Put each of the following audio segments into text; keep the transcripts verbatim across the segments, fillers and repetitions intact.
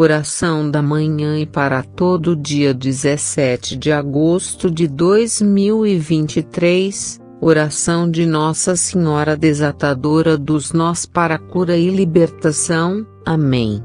Oração da manhã e para todo dia dezessete de agosto de dois mil e vinte e três, Oração de Nossa Senhora Desatadora dos Nós para cura e libertação. Amém.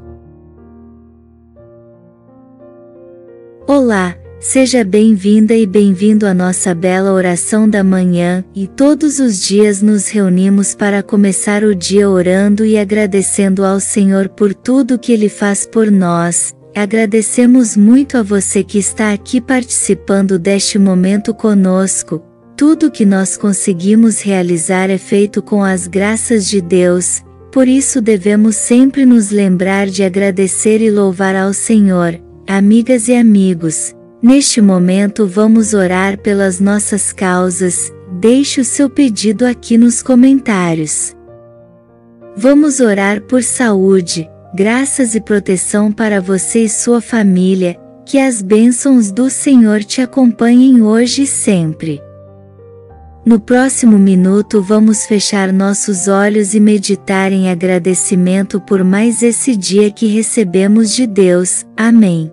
Olá, seja bem-vinda e bem-vindo à nossa bela oração da manhã, e todos os dias nos reunimos para começar o dia orando e agradecendo ao Senhor por tudo que Ele faz por nós. Agradecemos muito a você que está aqui participando deste momento conosco. Tudo que nós conseguimos realizar é feito com as graças de Deus, por isso devemos sempre nos lembrar de agradecer e louvar ao Senhor. Amigas e amigos, neste momento vamos orar pelas nossas causas. Deixe o seu pedido aqui nos comentários. Vamos orar por saúde, graças e proteção para você e sua família. Que as bênçãos do Senhor te acompanhem hoje e sempre. No próximo minuto vamos fechar nossos olhos e meditar em agradecimento por mais esse dia que recebemos de Deus. Amém.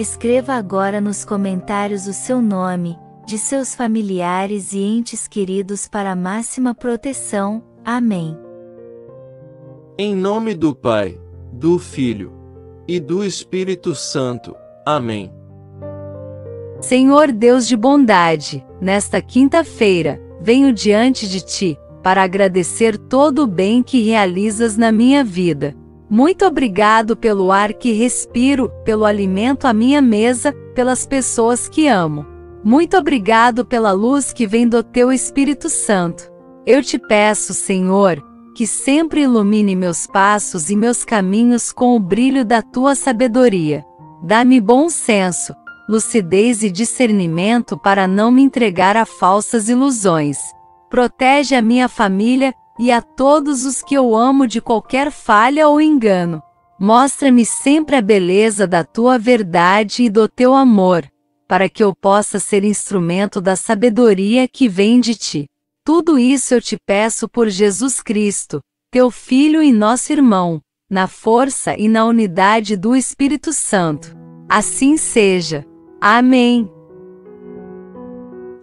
Escreva agora nos comentários o seu nome, de seus familiares e entes queridos para máxima proteção. Amém. Em nome do Pai, do Filho e do Espírito Santo. Amém. Senhor Deus de bondade, nesta quinta-feira, venho diante de Ti, para agradecer todo o bem que realizas na minha vida. Muito obrigado pelo ar que respiro, pelo alimento à minha mesa, pelas pessoas que amo. Muito obrigado pela luz que vem do Teu Espírito Santo. Eu te peço, Senhor, que sempre ilumine meus passos e meus caminhos com o brilho da Tua sabedoria. Dá-me bom senso, lucidez e discernimento para não me entregar a falsas ilusões. Protege a minha família e a todos os que eu amo de qualquer falha ou engano. Mostra-me sempre a beleza da Tua verdade e do Teu amor, para que eu possa ser instrumento da sabedoria que vem de Ti. Tudo isso eu te peço por Jesus Cristo, Teu Filho e nosso irmão, na força e na unidade do Espírito Santo. Assim seja. Amém.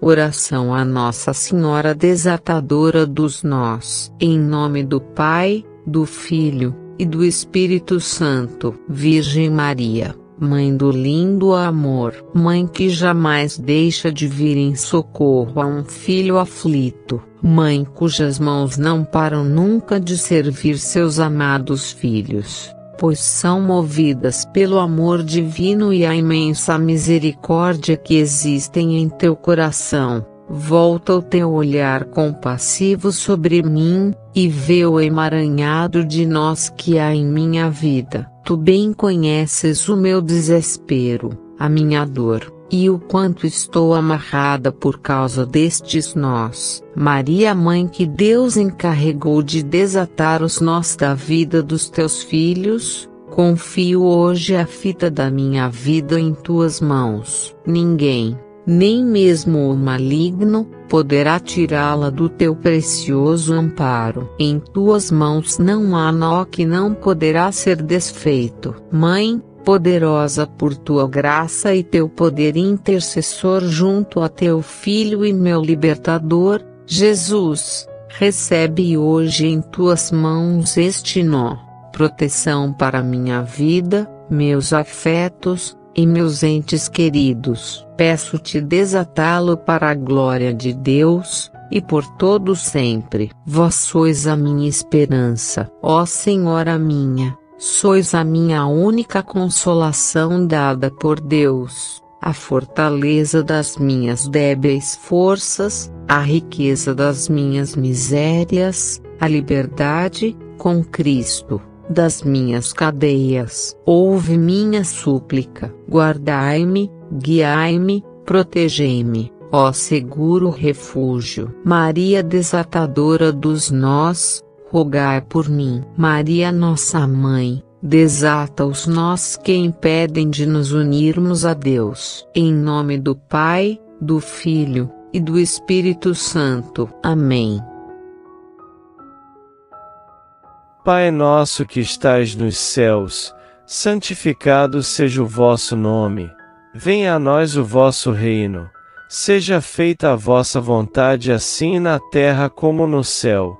Oração a Nossa Senhora Desatadora dos Nós. Em nome do Pai, do Filho e do Espírito Santo. Virgem Maria, Mãe do lindo amor, Mãe que jamais deixa de vir em socorro a um filho aflito, Mãe cujas mãos não param nunca de servir seus amados filhos, pois são movidas pelo amor divino e a imensa misericórdia que existem em Teu coração, volta o Teu olhar compassivo sobre mim, e vê o emaranhado de nós que há em minha vida. Tu bem conheces o meu desespero, a minha dor, e o quanto estou amarrada por causa destes nós. Maria, Mãe que Deus encarregou de desatar os nós da vida dos Teus filhos, confio hoje a fita da minha vida em Tuas mãos. Ninguém, nem mesmo o maligno, poderá tirá-la do Teu precioso amparo. Em Tuas mãos não há nó que não poderá ser desfeito. Mãe poderosa por Tua graça e Teu poder intercessor junto a Teu Filho e meu libertador, Jesus, recebe hoje em Tuas mãos este nó, proteção para minha vida, meus afetos e meus entes queridos. Peço-Te desatá-lo para a glória de Deus, e por todo sempre. Vós sois a minha esperança, ó Senhora minha. Sois a minha única consolação dada por Deus. a fortaleza das minhas débeis forças, a riqueza das minhas misérias, a liberdade, com Cristo, das minhas cadeias. Ouve minha súplica, guardai-me, guiai-me, protegei-me, ó seguro refúgio. Maria Desatadora dos Nós, rogai por mim. Maria Nossa Mãe, desata os nós que impedem de nos unirmos a Deus. Em nome do Pai, do Filho, e do Espírito Santo. Amém. Pai nosso que estais nos céus, santificado seja o vosso nome. Venha a nós o vosso reino. Seja feita a vossa vontade, assim na terra como no céu.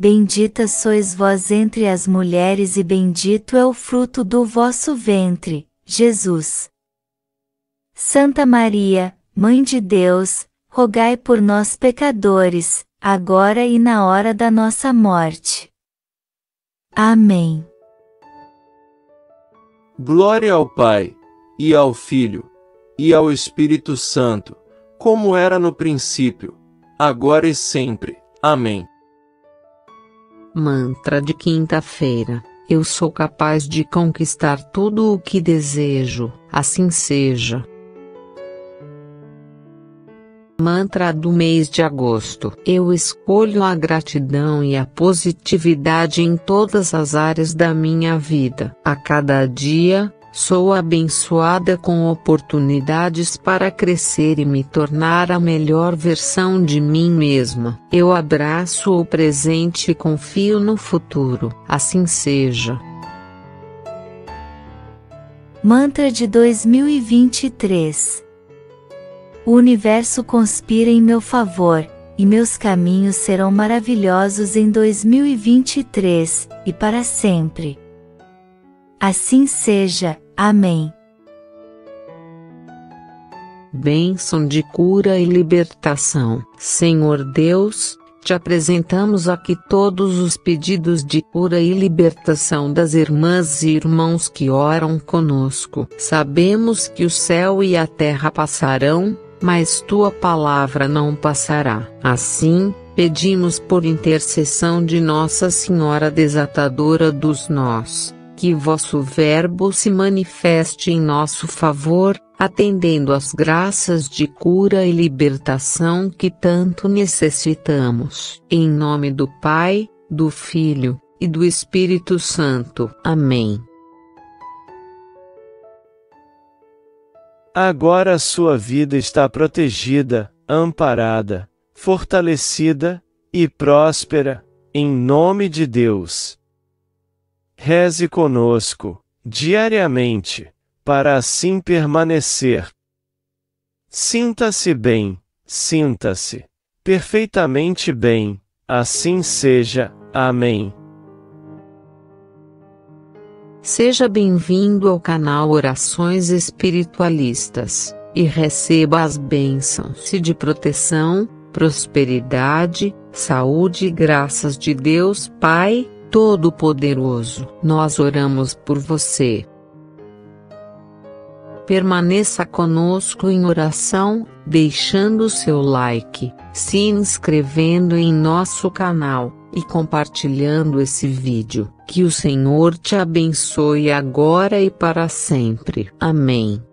Bendita sois vós entre as mulheres e bendito é o fruto do vosso ventre, Jesus. Santa Maria, Mãe de Deus, rogai por nós pecadores, agora e na hora da nossa morte. Amém. Glória ao Pai, e ao Filho, e ao Espírito Santo, como era no princípio, agora e sempre. Amém. Mantra de quinta-feira. Eu sou capaz de conquistar tudo o que desejo, assim seja. Mantra do mês de agosto. Eu escolho a gratidão e a positividade em todas as áreas da minha vida. A cada dia, sou abençoada com oportunidades para crescer e me tornar a melhor versão de mim mesma. Eu abraço o presente e confio no futuro. Assim seja. Mantra de dois mil e vinte e três. O universo conspira em meu favor, e meus caminhos serão maravilhosos em dois mil e vinte e três, e para sempre. Assim seja. Amém. Bênção de cura e libertação. Senhor Deus, te apresentamos aqui todos os pedidos de cura e libertação das irmãs e irmãos que oram conosco. Sabemos que o céu e a terra passarão, mas tua palavra não passará. Assim, pedimos por intercessão de Nossa Senhora Desatadora dos Nós, que vosso verbo se manifeste em nosso favor, atendendo às graças de cura e libertação que tanto necessitamos. Em nome do Pai, do Filho, e do Espírito Santo. Amém. Agora a sua vida está protegida, amparada, fortalecida e próspera, em nome de Deus. Reze conosco, diariamente, para assim permanecer. Sinta-se bem, sinta-se perfeitamente bem, assim seja. Amém. Seja bem-vindo ao canal Orações Espiritualistas, e receba as bênçãos de proteção, prosperidade, saúde e graças de Deus Pai Todo-Poderoso. Nós oramos por você. Permaneça conosco em oração, deixando seu like, se inscrevendo em nosso canal, e compartilhando esse vídeo. Que o Senhor te abençoe agora e para sempre. Amém.